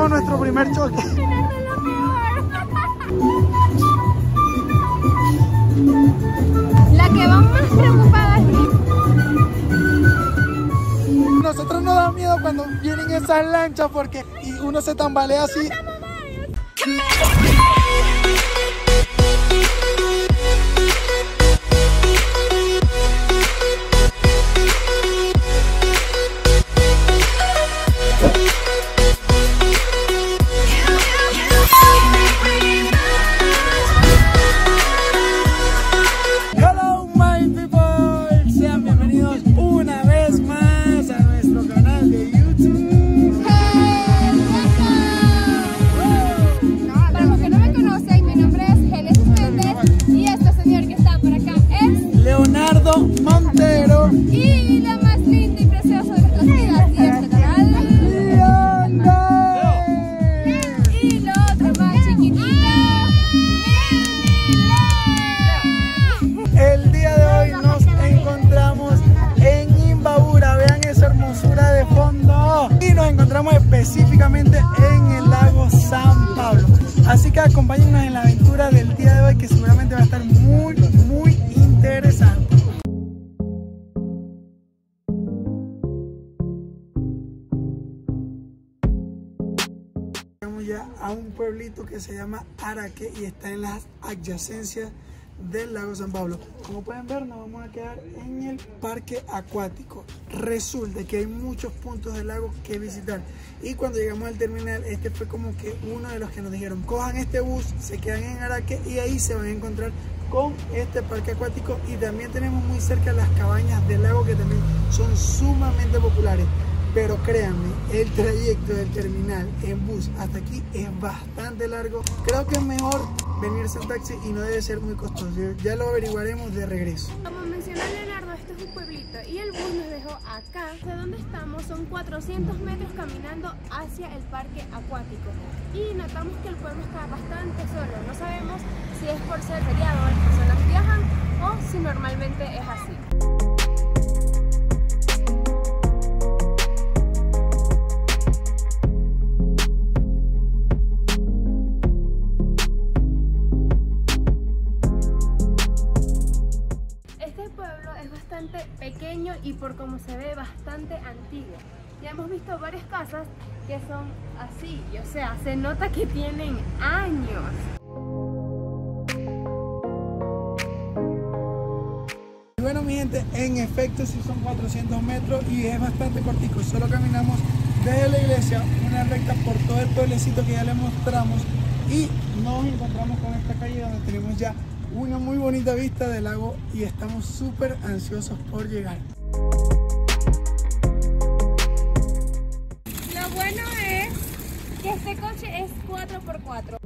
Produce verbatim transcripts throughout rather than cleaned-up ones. tuvimos nuestro primer choque. La que va más preocupada es mí. Nosotros nos da miedo cuando vienen esas lanchas porque uno se tambalea así. Específicamente en el lago San Pablo, así que acompáñennos en la aventura del día de hoy, que seguramente va a estar muy muy interesante. Llegamos ya a un pueblito que se llama Araque y está en las adyacencias del lago San Pablo. Como pueden ver, nos vamos a quedar en el parque acuático. Resulta que hay muchos puntos del lago que visitar, y cuando llegamos al terminal, este fue como que uno de los que nos dijeron: cojan este bus, se quedan en Araque y ahí se van a encontrar con este parque acuático. Y también tenemos muy cerca las cabañas del lago, que también son sumamente populares. Pero créanme, el trayecto del terminal en bus hasta aquí es bastante largo. Creo que es mejor venirse en taxi y no debe ser muy costoso. Ya lo averiguaremos de regreso. Como mencionó Leonardo, esto es un pueblito y el bus nos dejó acá. De donde estamos son cuatrocientos metros caminando hacia el parque acuático. Y notamos que el pueblo está bastante solo. No sabemos si es por ser feriado, las personas viajan, o si normalmente es así. Pequeño y por como se ve bastante antiguo. Ya hemos visto varias casas que son así, o sea, se nota que tienen años. Bueno, mi gente, en efecto sí son cuatrocientos metros y es bastante cortico. Solo caminamos desde la iglesia una recta por todo el pueblecito que ya les mostramos y nos encontramos con esta calle donde tenemos ya una muy bonita vista del lago y estamos súper ansiosos por llegar. Lo bueno es que este coche es cuatro por cuatro.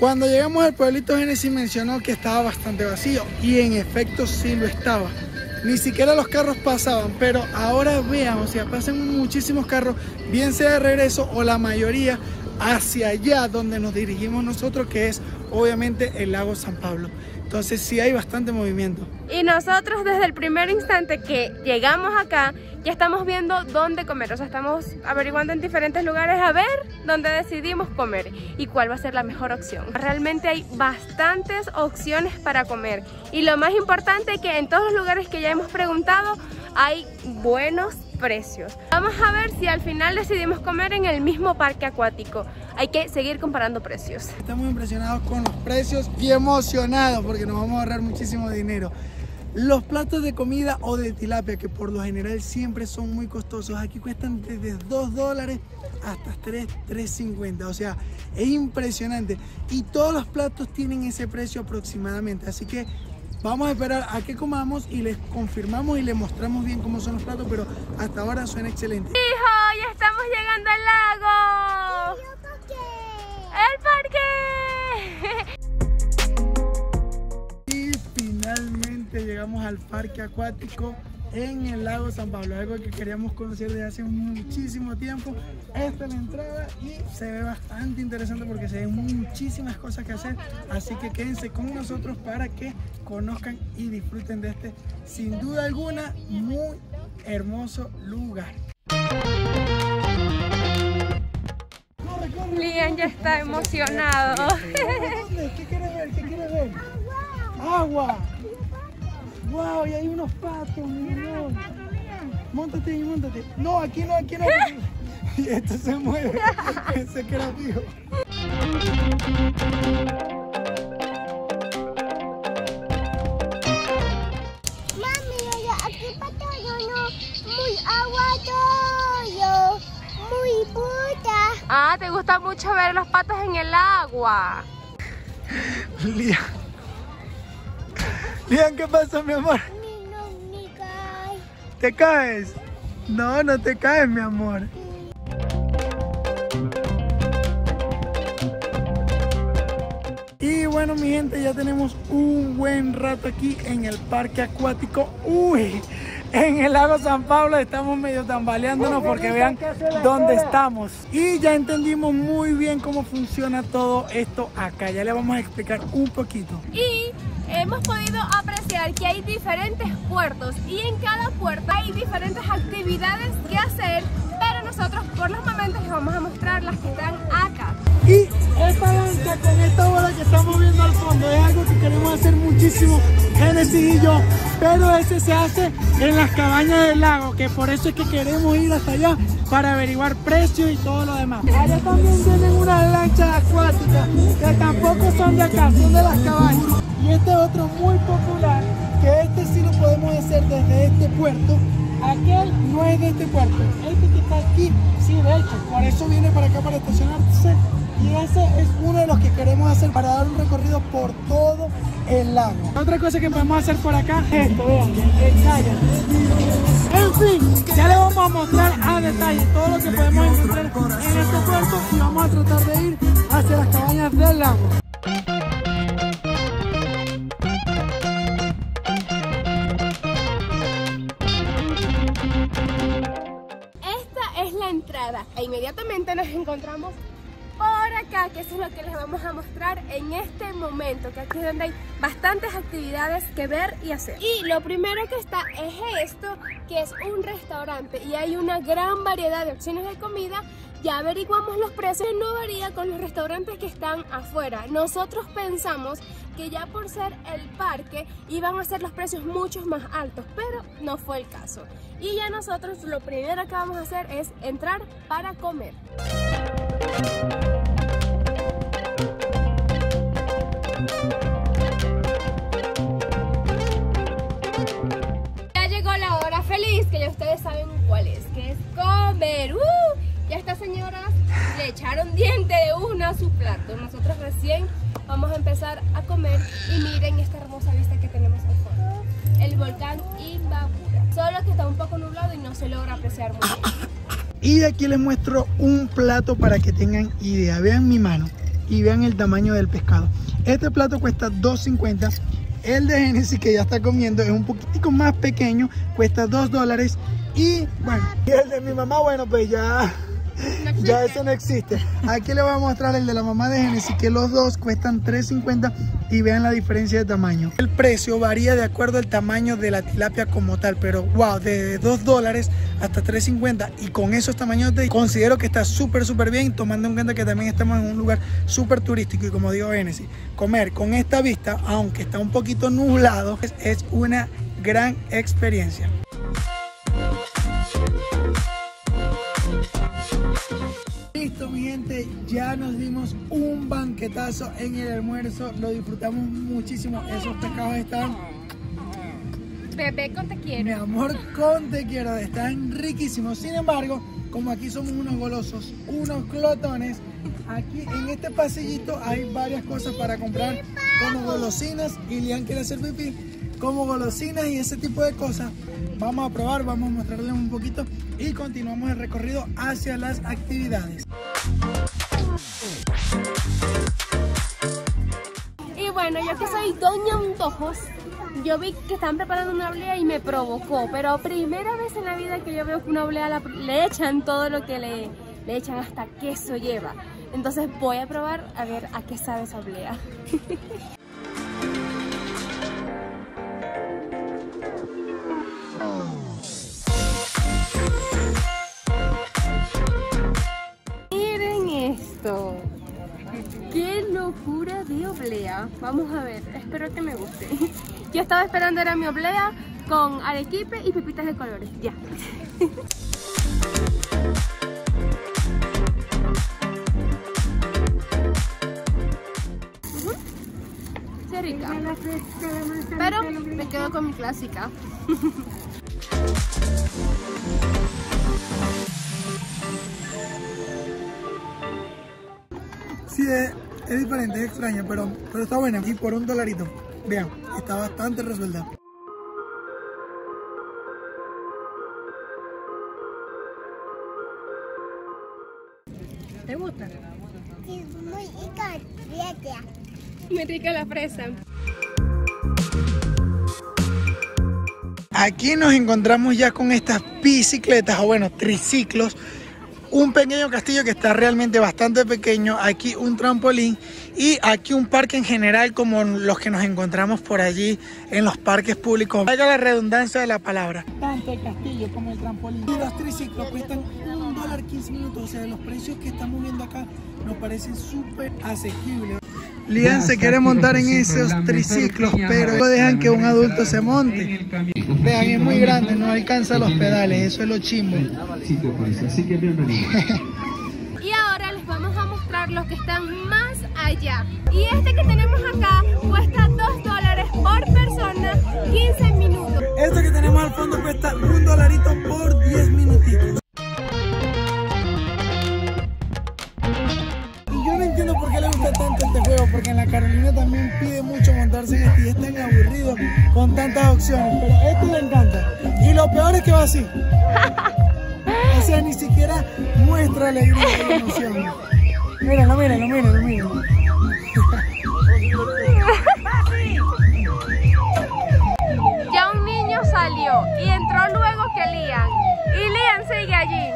Cuando llegamos al pueblito, Genesis mencionó que estaba bastante vacío y en efecto sí lo estaba. Ni siquiera los carros pasaban, pero ahora vean, o sea, pasan muchísimos carros, bien sea de regreso o la mayoría hacia allá donde nos dirigimos nosotros, que es obviamente el lago San Pablo. Entonces sí hay bastante movimiento. Y nosotros desde el primer instante que llegamos acá ya estamos viendo dónde comer, o sea, estamos averiguando en diferentes lugares a ver dónde decidimos comer y cuál va a ser la mejor opción. Realmente hay bastantes opciones para comer y lo más importante es que en todos los lugares que ya hemos preguntado hay buenos precios. Vamos a ver si al final decidimos comer en el mismo parque acuático. Hay que seguir comparando precios. Estamos impresionados con los precios y emocionados porque nos vamos a ahorrar muchísimo dinero. Los platos de comida o de tilapia, que por lo general siempre son muy costosos, aquí cuestan desde dos dólares hasta tres, tres cincuenta. O sea, es impresionante. Y todos los platos tienen ese precio aproximadamente. Así que vamos a esperar a que comamos y les confirmamos y les mostramos bien cómo son los platos, pero hasta ahora suena excelente. ¡Hijo! ¡Ya estamos llegando al lago! ¡El parque! ¡El parque! Y finalmente llegamos al parque acuático en el lago San Pablo, algo que queríamos conocer desde hace muchísimo tiempo. Esta es la entrada y se ve bastante interesante porque se ven muchísimas cosas que hacer, así que quédense con nosotros para que conozcan y disfruten de este, sin duda alguna, muy hermoso lugar. Lian ya está emocionado. ¿Dónde? ¿Qué quieres ver? ¿Qué quieres ver? ¡Agua! ¡Wow! Y hay unos patos, mi amor. Móntate y móntate. No, aquí no, aquí no. Y esto se mueve. Pensé que era fijo. Ah, te gusta mucho ver los patos en el agua. Lian. Lian, ¿qué pasa, mi amor? No, no me caes. ¿Te caes? No, no te caes, mi amor. Y bueno, mi gente, ya tenemos un buen rato aquí en el parque acuático. ¡Uy! En el lago San Pablo estamos medio tambaleándonos porque vean dónde estamos. Y ya entendimos muy bien cómo funciona todo esto acá. Ya le vamos a explicar un poquito. Y hemos podido apreciar que hay diferentes puertos y en cada puerto hay diferentes actividades que hacer. Pero nosotros por los momentos les vamos a mostrar las que están acá. Y esta lancha con esta bola que estamos viendo al fondo es algo que queremos hacer muchísimo Genesis y yo, pero ese se hace en las cabañas del lago, que por eso es que queremos ir hasta allá para averiguar precios y todo lo demás. Allá también tienen unas lanchas acuáticas que tampoco son de acá, son de las cabañas. Y este es otro muy popular, que este sí lo podemos hacer desde este puerto. Aquel no es de este puerto, este que está aquí sí, de hecho, por eso viene para acá para estacionarse. Y ese es uno de los que queremos hacer para dar un recorrido por todo el lago. Otra cosa que podemos hacer por acá es esto, vean, el kayak. En fin, ya les vamos a mostrar a detalle todo lo que podemos encontrar en este puerto y vamos a tratar de ir hacia las cabañas del lago. Esta es la entrada e inmediatamente nos encontramos por acá, que eso es lo que les vamos a mostrar en este momento, que aquí es donde hay bastantes actividades que ver y hacer. Y lo primero que está es esto, que es un restaurante y hay una gran variedad de opciones de comida. Ya averiguamos los precios, no varía con los restaurantes que están afuera. Nosotros pensamos que ya por ser el parque iban a ser los precios muchos más altos, pero no fue el caso. Y ya nosotros lo primero que vamos a hacer es entrar para comer. Ya llegó la hora feliz, que ya ustedes saben cuál es, que es comer. ¡Uh! Ya estas señoras le echaron diente de una a su plato. Nosotros recién vamos a empezar a comer y miren esta hermosa vista que tenemos al fondo. El volcán Imbabura, solo que está un poco nublado y no se logra apreciar muy bien. Y aquí les muestro un plato para que tengan idea. Vean mi mano y vean el tamaño del pescado. Este plato cuesta dos cincuenta. El de Genesis, que ya está comiendo, es un poquitico más pequeño. Cuesta dos dólares. Y bueno, y el de mi mamá, bueno, pues ya, no ya eso no existe. Aquí les voy a mostrar el de la mamá de Genesis, que los dos cuestan tres cincuenta. Y vean la diferencia de tamaño. El precio varía de acuerdo al tamaño de la tilapia como tal, pero wow, de dos dólares hasta tres cincuenta. Y con esos tamaños de, considero que está súper súper bien, tomando en cuenta que también estamos en un lugar súper turístico. Y como digo, Genesis, comer con esta vista, aunque está un poquito nublado, es, es una gran experiencia. Listo, mi gente, ya nos dimos un banquetazo en el almuerzo, lo disfrutamos muchísimo. Esos pescados están... Bebé con te quiero. Mi amor con te quiero, están riquísimos. Sin embargo, como aquí somos unos golosos, unos glotones, aquí en este pasillito hay varias cosas para comprar, como golosinas, y Lian quiere hacer pipí, como golosinas y ese tipo de cosas. Vamos a probar, vamos a mostrarles un poquito y continuamos el recorrido hacia las actividades. Y bueno, yo que soy doña Antojos, yo vi que estaban preparando una oblea y me provocó. Pero primera vez en la vida que yo veo que una oblea la, le echan todo lo que le, le echan, hasta queso lleva. Entonces voy a probar a ver a qué sabe esa oblea. Oh. vamos a ver, espero que me guste. Yo estaba esperando era mi oblea con arequipe y pepitas de colores, ya. Sí, rica. Pero me quedo con mi clásica. Sí, es, es diferente, es extraña, pero, pero está buena. Y por un dolarito, vean, está bastante resuelta. ¿Te gusta? Sí, muy rica la fresa. Muy rica la fresa. Aquí nos encontramos ya con estas bicicletas, o bueno, triciclos. Un pequeño castillo que está realmente bastante pequeño, aquí un trampolín y aquí un parque en general como los que nos encontramos por allí en los parques públicos. Haga la redundancia de la palabra. Tanto el castillo como el trampolín. Y los triciclos cuestan un dólar quince minutos, o sea, los precios que estamos viendo acá nos parecen súper asequibles. Lian se quiere montar en esos triciclos, pero no dejan que un adulto se monte. Vean, es muy grande, no alcanza los pedales, eso es lo chimbo. Y ahora les vamos a mostrar los que están más allá. Y este que tenemos acá cuesta dos dólares por persona, quince minutos. Esto que tenemos al fondo cuesta un dolarito por diez minutitos. Tanto este juego, porque en la Carolina también pide mucho montarse en este y es tan aburrido con tantas opciones, pero a este le encanta y lo peor es que va así, o sea, ni siquiera muestra alegría de la emoción. Mírenlo, mírenlo, mírenlo, mírenlo. Ya un niño salió y entró luego que Lian, y Lian sigue allí.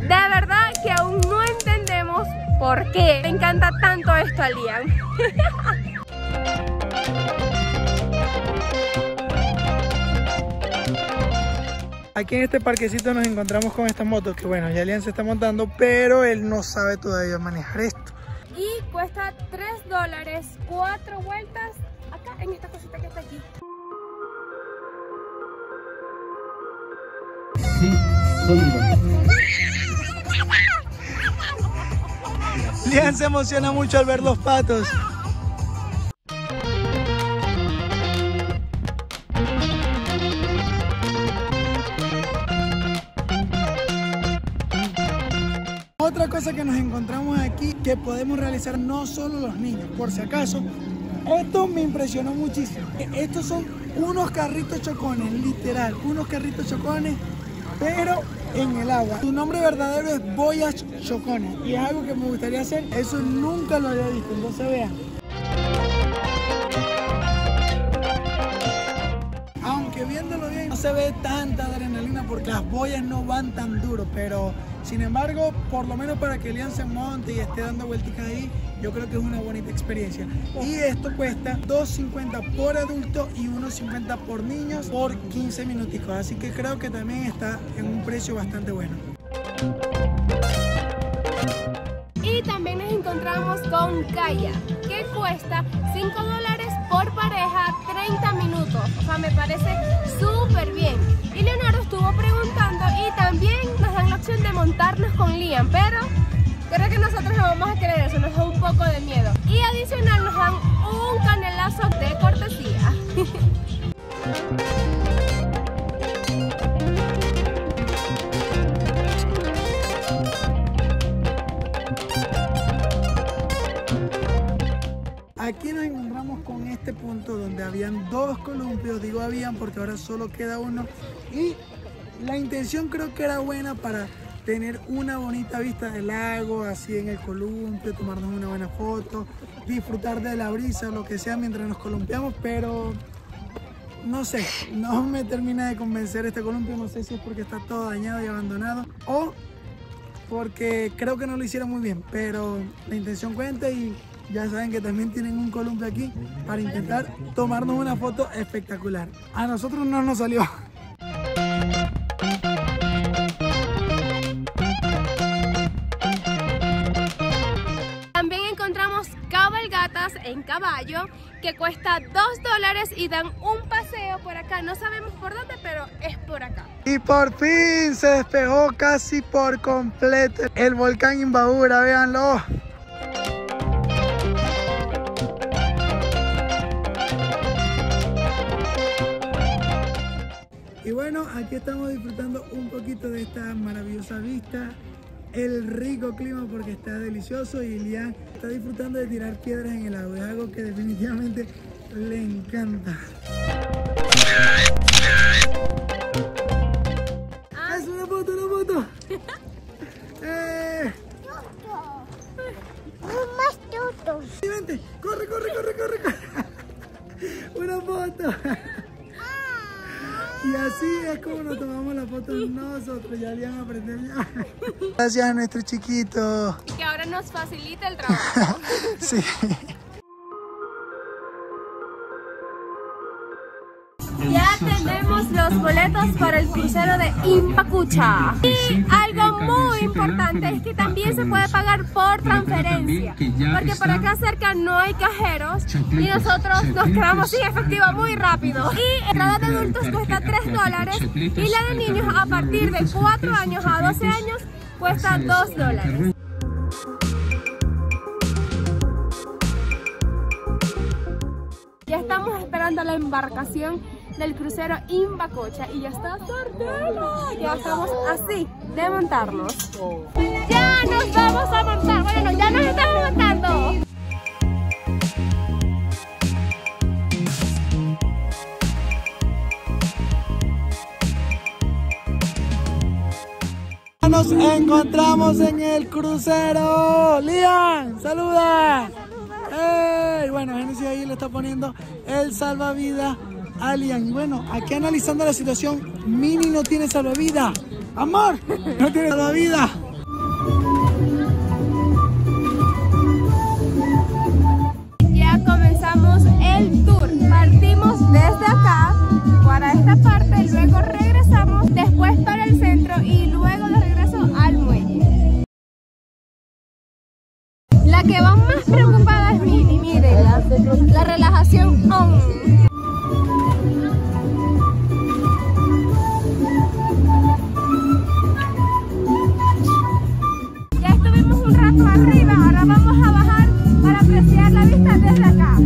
De verdad que aún no entendemos ¿por qué? Me encanta tanto esto a Lian. Aquí en este parquecito nos encontramos con estas motos que bueno, ya Lian se está montando, pero él no sabe todavía manejar esto. Y cuesta tres dólares, cuatro vueltas, acá en esta cosita que está aquí. Sí, Lian se emociona mucho al ver los patos. Otra cosa que nos encontramos aquí que podemos realizar no solo los niños, por si acaso, esto me impresionó muchísimo. Estos son unos carritos chocones, literal, unos carritos chocones, pero en el agua. Su nombre verdadero es boyas chocones y es algo que me gustaría hacer, eso nunca lo había visto, entonces vean. Aunque viéndolo bien no se ve tanta adrenalina porque las boyas no van tan duro, pero sin embargo, por lo menos para que Lian se monte y esté dando vueltas ahí, yo creo que es una bonita experiencia. Y esto cuesta dos cincuenta por adulto y uno cincuenta por niños por quince minuticos, así que creo que también está en un precio bastante bueno. Y también nos encontramos con kayak, que cuesta cinco dólares por pareja, treinta minutos, o sea, me parece súper bien. Y Leonardo estuvo preguntando y también nos dan la opción de montarnos con Lian, pero creo que nosotros no vamos a querer eso, nos da un poco de miedo. Y adicional nos dan un canelazo de cortesía. Aquí nos encontramos con este punto donde habían dos columpios, digo habían porque ahora solo queda uno. Y la intención creo que era buena para tener una bonita vista del lago, así en el columpio, tomarnos una buena foto, disfrutar de la brisa, lo que sea, mientras nos columpiamos, pero no sé, no me termina de convencer este columpio, no sé si es porque está todo dañado y abandonado o porque creo que no lo hicieron muy bien, pero la intención cuenta y ya saben que también tienen un columpio aquí para intentar tomarnos una foto espectacular. A nosotros no nos salió. en caballo que cuesta dos dólares y dan un paseo por acá. No sabemos por dónde, pero es por acá. Y por fin se despejó casi por completo el volcán Imbabura, véanlo. Y bueno, aquí estamos disfrutando un poquito de esta maravillosa vista, el rico clima porque está delicioso, y Ilian está disfrutando de tirar piedras en el agua, es algo que definitivamente le encanta. Ah. ¡Haz una foto, una foto! eh. ¡Más tutos! Sí, vente. ¡Corre, corre, corre, corre! corre. ¡Una foto! Y así es como nos tomamos la foto nosotros, ya le van a aprender ya. Gracias a nuestro chiquito. Y que ahora nos facilita el trabajo. Sí. Ya tenemos los boletos para el crucero de Impacucha. Y algo muy importante es que también se puede pagar por transferencia, porque por acá cerca no hay cajeros y nosotros nos quedamos sin efectivo muy rápido. Y la de adultos cuesta tres dólares y la de niños a partir de cuatro años a doce años cuesta dos dólares. Ya estamos esperando la embarcación del crucero Impacucha y ya está sorteado. Ya estamos así de montarnos. Ya nos vamos a montar. Bueno, ya nos estamos montando. Nos encontramos en el crucero. Lian, saluda. Hey, bueno, Génesis ahí le está poniendo el salvavidas a Lian. Bueno, aquí analizando la situación, Mini no tiene salvavidas. Amor, no tiene salvavidas. Ya comenzamos el tour. Partimos desde acá para esta parte, luego regresamos, después para el centro y luego de regreso al muelle. La que va más preocupada, la relajación on. Ya estuvimos un rato arriba, ahora vamos a bajar para apreciar la vista desde acá.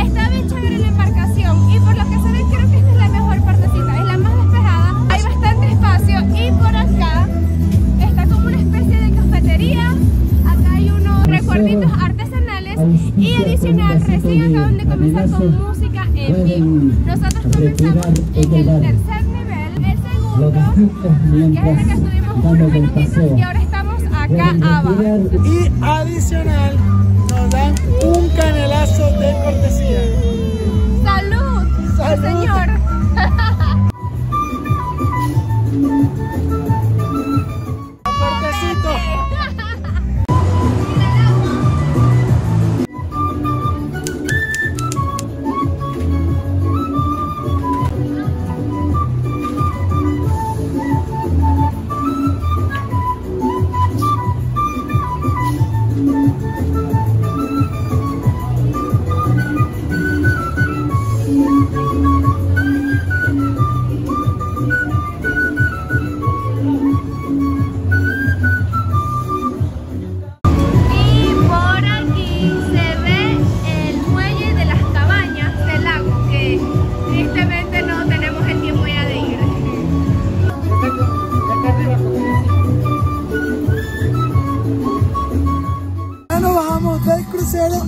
Está bien chévere la embarcación y por lo que se ve creo que esta es la mejor partecita, es la más despejada, hay bastante espacio y por acá recuerditos artesanales y adicional recién acaban de comenzar con música en vivo. Nosotros comenzamos en el tercer nivel, el segundo, que es el que estuvimos unos minutitos y ahora estamos acá abajo. Y adicional nos dan un canelazo de cortesía. ¡Salud! ¡Salud, señor!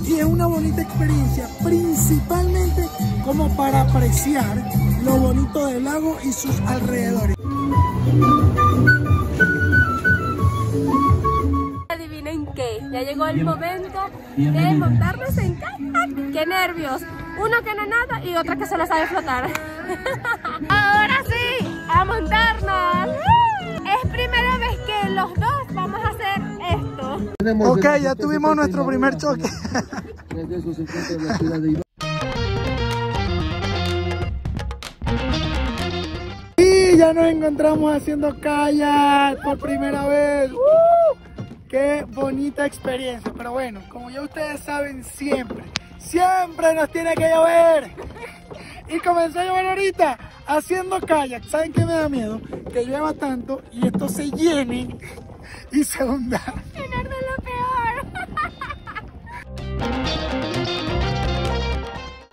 Y es una bonita experiencia, principalmente como para apreciar lo bonito del lago y sus alrededores. Adivinen qué, ya llegó el momento de montarnos en kayak. ¡Qué nervios! Uno que no nada y otro que solo sabe flotar. Ahora sí, a montarnos. Es primera vez que los dos vamos a hacer esto. Ok, ya tuvimos nuestro primer choque. Y ya ya nos encontramos haciendo kayak por primera vez. ¡Uh! ¡Qué bonita experiencia! Pero bueno, como ya ustedes saben, siempre, siempre nos tiene que llover. Y comenzó a llover ahorita haciendo kayak. ¿Saben qué me da miedo? Que llueva tanto y esto se llene y se hunda. Llenarnos lo peor.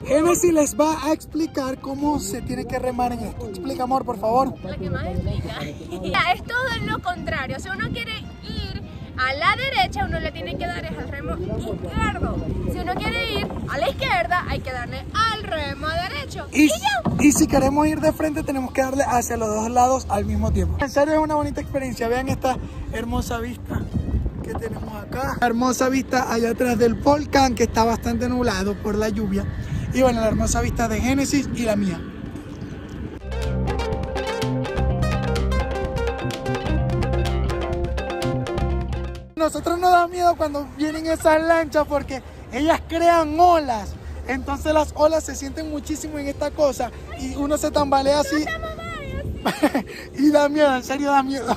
Genesis les va a explicar cómo se tiene que remar en esto. Explica, amor, por favor. La que más explica. Mira, es todo lo contrario. Si uno quiere ir a la derecha, uno le tiene que dar es al remo izquierdo. Si uno quiere ir a la izquierda, hay que darle al remo derecho. Y, y, y si queremos ir de frente, tenemos que darle hacia los dos lados al mismo tiempo. En serio, es una bonita experiencia. Vean esta hermosa vista que tenemos acá. La hermosa vista allá atrás del volcán, que está bastante nublado por la lluvia. Y bueno, la hermosa vista de Génesis y la mía. Nosotros nos da miedo cuando vienen esas lanchas porque ellas crean olas, entonces las olas se sienten muchísimo en esta cosa y uno se tambalea así y da miedo, en serio da miedo.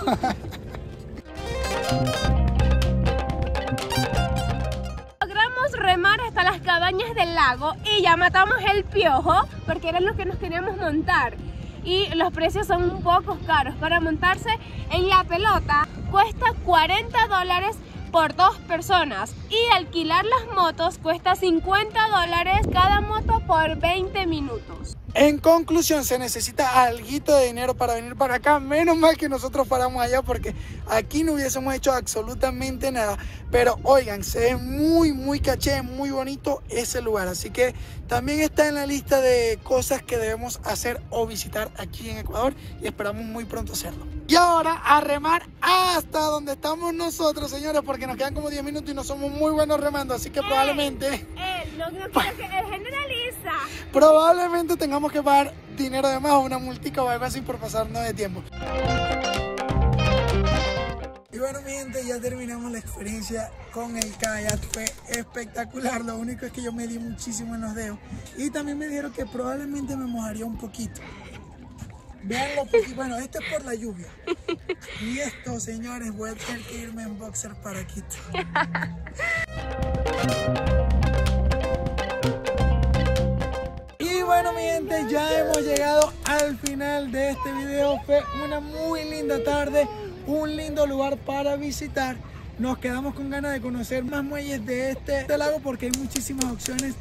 Logramos remar hasta las cabañas del lago y ya matamos el piojo porque era lo que nos queríamos montar. Y los precios son un poco caros. Para montarse en la pelota cuesta cuarenta dólares por dos personas. Y alquilar las motos cuesta cincuenta dólares cada moto por veinte minutos. En conclusión, se necesita alguito de dinero para venir para acá. Menos mal que nosotros paramos allá porque aquí no hubiésemos hecho absolutamente nada. Pero oigan, se ve muy, muy caché, muy bonito ese lugar. Así que también está en la lista de cosas que debemos hacer o visitar aquí en Ecuador. Y esperamos muy pronto hacerlo. Y ahora a remar hasta donde estamos nosotros, señores, porque nos quedan como diez minutos y no somos muy buenos remando. Así que probablemente... Eh, no, no quiero que el generaliza. Probablemente tengamos que pagar dinero de más o una multica o algo así por pasarnos de tiempo. Y bueno, mi gente, ya terminamos la experiencia con el kayak. Fue espectacular. Lo único es que yo me di muchísimo en los dedos y también me dijeron que probablemente me mojaría un poquito. Veanlo, porque bueno, esto es por la lluvia y esto, señores, voy a tener que irme en boxer para Quito. Bueno, mi gente, ya hemos llegado al final de este video. Fue una muy linda tarde, un lindo lugar para visitar. Nos quedamos con ganas de conocer más muelles de este, este lago porque hay muchísimas opciones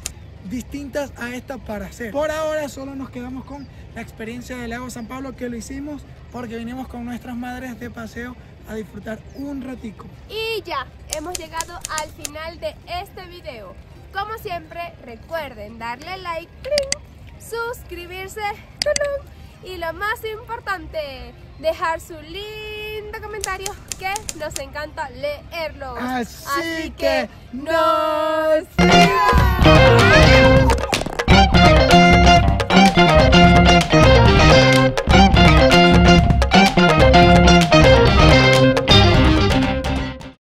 distintas a esta para hacer. Por ahora solo nos quedamos con la experiencia del lago San Pablo, que lo hicimos porque vinimos con nuestras madres de paseo a disfrutar un ratico. Y ya hemos llegado al final de este video. Como siempre, recuerden darle like, suscribirse y lo más importante, dejar su lindo comentario que nos encanta leerlos. Así, Así que, que nos...